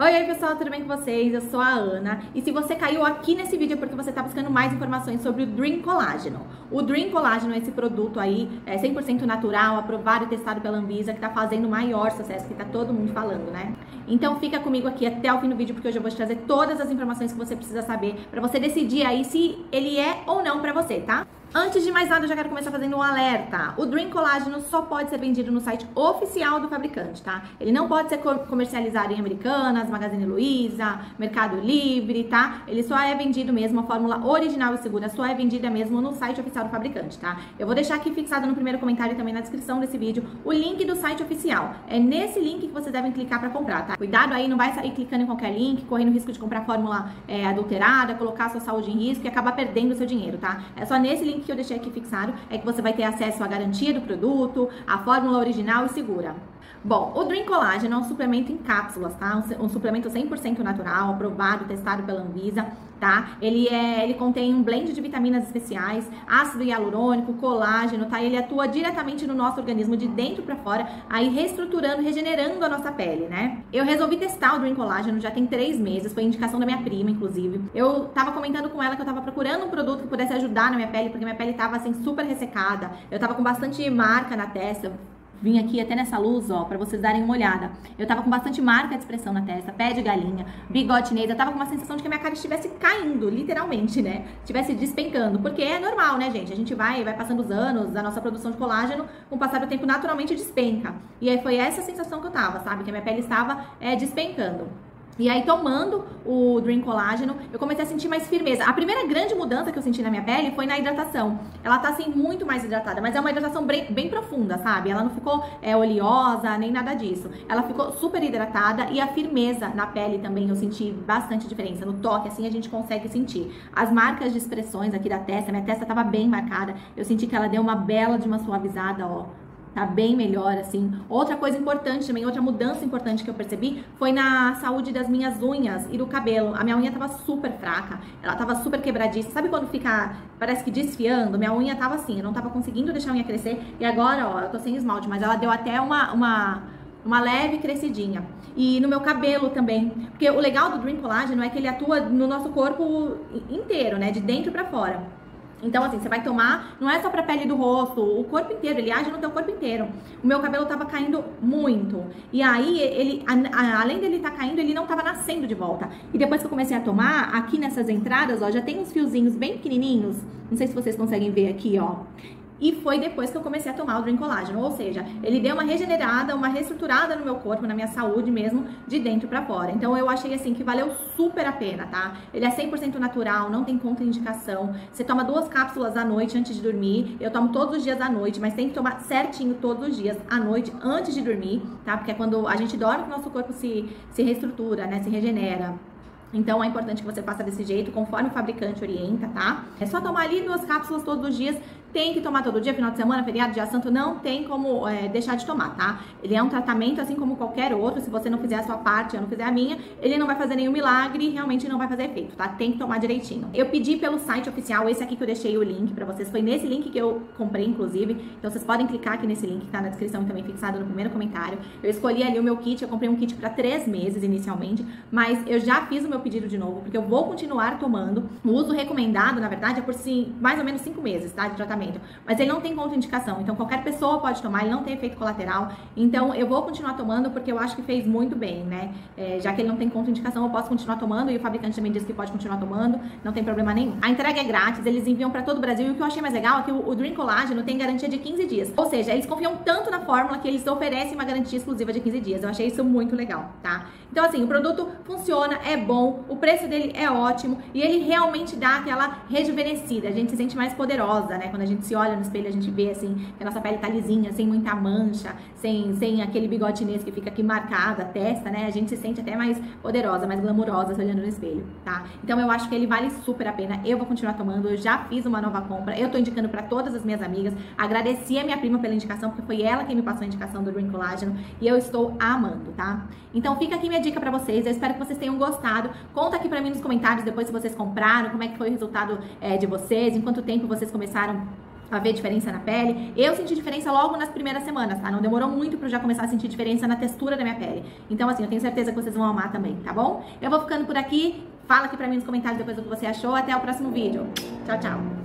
Oi pessoal, tudo bem com vocês? Eu sou a Ana e se você caiu aqui nesse vídeo é porque você está buscando mais informações sobre o Dream Colágeno. O Dream Colágeno é esse produto aí, 100% natural, aprovado e testado pela Anvisa, que está fazendo o maior sucesso, que está todo mundo falando, né? Então fica comigo aqui até o fim do vídeo porque hoje eu vou te trazer todas as informações que você precisa saber para você decidir aí se ele é ou não para você, tá? Antes de mais nada, eu já quero começar fazendo um alerta. O Dream Colágeno só pode ser vendido no site oficial do fabricante, tá? Ele não pode ser comercializado em Americanas, Magazine Luiza, Mercado Livre, tá? Ele só é vendido mesmo, a fórmula original e segura só é vendida mesmo no site oficial do fabricante, tá? Eu vou deixar aqui fixado no primeiro comentário e também na descrição desse vídeo o link do site oficial. É nesse link que vocês devem clicar pra comprar, tá? Cuidado aí, não vai sair clicando em qualquer link, correndo o risco de comprar fórmula adulterada, colocar a sua saúde em risco e acabar perdendo o seu dinheiro, tá? É só nesse link que eu deixei aqui fixado, é que você vai ter acesso à garantia do produto, à fórmula original e segura. Bom, o Dream Colágeno é um suplemento em cápsulas, tá? Um suplemento 100% natural, aprovado, testado pela Anvisa, tá? Ele contém um blend de vitaminas especiais, ácido hialurônico, colágeno, tá? Ele atua diretamente no nosso organismo de dentro pra fora, aí reestruturando, regenerando a nossa pele, né? Eu resolvi testar o Dream Colágeno já tem 3 meses, foi indicação da minha prima, inclusive. Eu tava comentando com ela que eu tava procurando um produto que pudesse ajudar na minha pele, porque minha pele tava, assim, super ressecada. Eu tava com bastante marca na testa. Vim aqui até nessa luz, ó, pra vocês darem uma olhada. Eu tava com bastante marca de expressão na testa, pé de galinha, bigode chinês. Eu tava com uma sensação de que a minha cara estivesse caindo, literalmente, né? Estivesse despencando. Porque é normal, né, gente? A gente vai passando os anos, a nossa produção de colágeno, com o passar do tempo, naturalmente despenca. E aí foi essa sensação que eu tava, sabe? Que a minha pele estava despencando. E aí, tomando o Dream Colágeno, eu comecei a sentir mais firmeza. A primeira grande mudança que eu senti na minha pele foi na hidratação. Ela tá, assim, muito mais hidratada, mas é uma hidratação bem profunda, sabe? Ela não ficou oleosa, nem nada disso. Ela ficou super hidratada e a firmeza na pele também eu senti bastante diferença. No toque, assim, a gente consegue sentir. As marcas de expressões aqui da testa, minha testa tava bem marcada. Eu senti que ela deu uma bela de uma suavizada, ó. Tá bem melhor, assim. Outra coisa importante também, outra mudança importante que eu percebi foi na saúde das minhas unhas e do cabelo. A minha unha tava super fraca, ela tava super quebradiça. Sabe quando fica, parece que desfiando? Minha unha tava assim, eu não tava conseguindo deixar a unha crescer. E agora, ó, eu tô sem esmalte, mas ela deu até uma leve crescidinha. E no meu cabelo também. Porque o legal do Dream Colágeno é que ele atua no nosso corpo inteiro, né? De dentro pra fora. Então, assim, você vai tomar, não é só pra pele do rosto, o corpo inteiro, ele age no teu corpo inteiro. O meu cabelo tava caindo muito. E aí, ele, além dele tá caindo, ele não tava nascendo de volta. E depois que eu comecei a tomar, aqui nessas entradas, ó, já tem uns fiozinhos bem pequenininhos. Não sei se vocês conseguem ver aqui, ó. E foi depois que eu comecei a tomar o Dream Colágeno, ou seja, ele deu uma regenerada, uma reestruturada no meu corpo, na minha saúde mesmo, de dentro pra fora. Então eu achei assim que valeu super a pena, tá? Ele é 100% natural, não tem contraindicação. Você toma 2 cápsulas à noite antes de dormir. Eu tomo todos os dias à noite, mas tem que tomar certinho todos os dias à noite antes de dormir, tá? Porque é quando a gente dorme que o nosso corpo se reestrutura, né? Se regenera. Então, é importante que você faça desse jeito, conforme o fabricante orienta, tá? É só tomar ali 2 cápsulas todos os dias. Tem que tomar todo dia, final de semana, feriado, dia santo, não tem como deixar de tomar, tá? Ele é um tratamento assim como qualquer outro, se você não fizer a sua parte, eu não fizer a minha, ele não vai fazer nenhum milagre, realmente não vai fazer efeito, tá? Tem que tomar direitinho. Eu pedi pelo site oficial, esse aqui que eu deixei o link pra vocês, foi nesse link que eu comprei, inclusive, então vocês podem clicar aqui nesse link, tá? Na descrição e também fixado no primeiro comentário. Eu escolhi ali o meu kit, eu comprei um kit pra 3 meses inicialmente, mas eu já fiz o meu pedido de novo, porque eu vou continuar tomando. O uso recomendado, na verdade, é por mais ou menos 5 meses, tá? De tratamento. Mas ele não tem contraindicação, então qualquer pessoa pode tomar, ele não tem efeito colateral. Então eu vou continuar tomando porque eu acho que fez muito bem, né? Já que ele não tem contraindicação, eu posso continuar tomando e o fabricante também disse que pode continuar tomando, não tem problema nenhum. A entrega é grátis, eles enviam pra todo o Brasil e o que eu achei mais legal é que o Dream Colágeno tem garantia de 15 dias. Ou seja, eles confiam tanto na fórmula que eles oferecem uma garantia exclusiva de 15 dias. Eu achei isso muito legal, tá? Então assim, o produto funciona, é bom, o preço dele é ótimo e ele realmente dá aquela rejuvenescida, a gente se sente mais poderosa, né? Quando a gente se olha no espelho, a gente vê, assim, que a nossa pele tá lisinha, sem muita mancha, sem aquele bigode chinês que fica aqui marcado, a testa, né? A gente se sente até mais poderosa, mais glamurosa se olhando no espelho, tá? Então eu acho que ele vale super a pena. Eu vou continuar tomando, eu já fiz uma nova compra, eu tô indicando pra todas as minhas amigas. Agradeci a minha prima pela indicação, porque foi ela quem me passou a indicação do Dream Colágeno e eu estou amando, tá? Então fica aqui minha dica pra vocês, eu espero que vocês tenham gostado. Conta aqui pra mim nos comentários depois se vocês compraram, como é que foi o resultado de vocês, em quanto tempo vocês começaram haver diferença na pele. Eu senti diferença logo nas primeiras semanas, tá? Não demorou muito pra eu já começar a sentir diferença na textura da minha pele. Então, assim, eu tenho certeza que vocês vão amar também, tá bom? Eu vou ficando por aqui. Fala aqui pra mim nos comentários depois o que você achou. Até o próximo vídeo. Tchau, tchau!